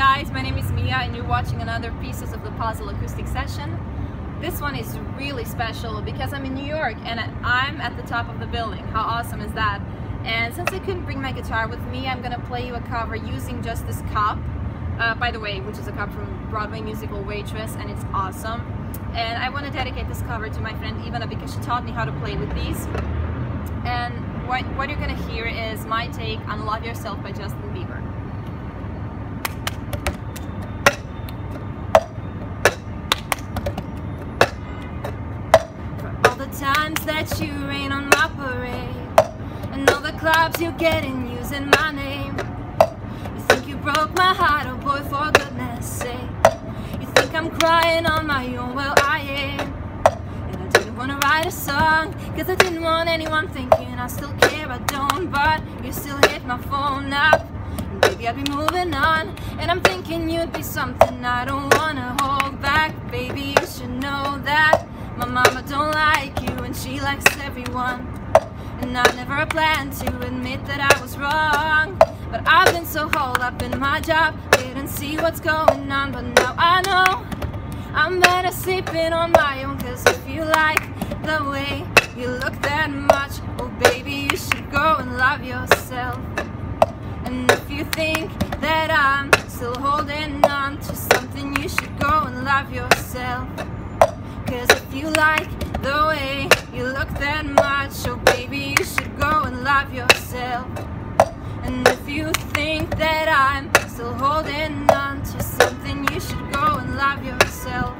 guys, my name is Mia and you're watching another Pieces of the Puzzle Acoustic Session. This one is really special because I'm in New York and I'm at the top of the building. How awesome is that? And since I couldn't bring my guitar with me, I'm gonna play you a cover using just this cup, by the way, which is a cup from Broadway musical Waitress, and it's awesome. And I want to dedicate this cover to my friend Ivana because she taught me how to play with these. And what you're gonna hear is my take on Love Yourself by Justin Bieber. For all the times that you rain on my parade, and all the clubs you're getting using my name. You think you broke my heart, oh boy, for goodness sake. You think I'm crying on my own, well I am. And I didn't want to write a song, cause I didn't want anyone thinking I still care, I don't. But you still hit my phone up, and baby I'll be moving on. And I'm thinking you'd be something I don't want to hold back. Baby you should know that my mama don't like you and she likes everyone. And I never planned to admit that I was wrong, but I've been so holed up in my job, didn't see what's going on. But now I know I'm better sleeping on my own, cause if you like the way you look that much, oh baby you should go and love yourself. And if you think that I'm still holding on to something, you should go and love yourself. Cause if you like the way you look that much, oh baby you should go and love yourself. And if you think that I'm still holding on to something, you should go and love yourself.